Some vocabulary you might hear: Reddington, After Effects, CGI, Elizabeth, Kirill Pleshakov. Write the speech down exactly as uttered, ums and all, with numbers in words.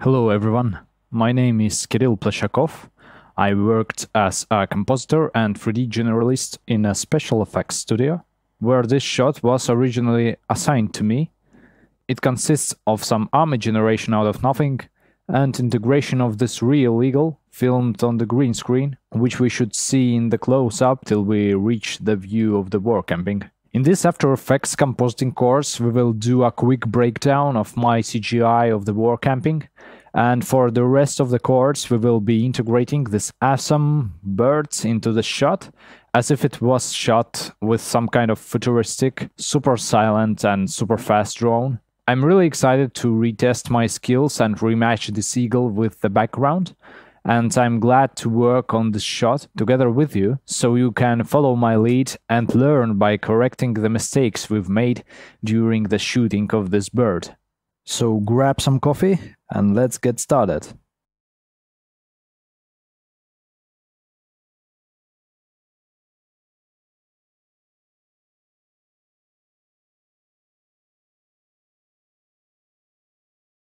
Hello everyone, my name is Kirill Pleshakov. I worked as a compositor and three D generalist in a special effects studio, where this shot was originally assigned to me. It consists of some army generation out of nothing and integration of this real eagle filmed on the green screen, which we should see in the close-up till we reach the view of the war camping. In this After Effects compositing course, we will do a quick breakdown of my C G I of the war camping, and for the rest of the course we will be integrating this awesome birds into the shot, as if it was shot with some kind of futuristic, super silent and super fast drone. I'm really excited to retest my skills and rematch the seagull with the background, and I'm glad to work on this shot together with you, so you can follow my lead and learn by correcting the mistakes we've made during the shooting of this bird. So grab some coffee and let's get started.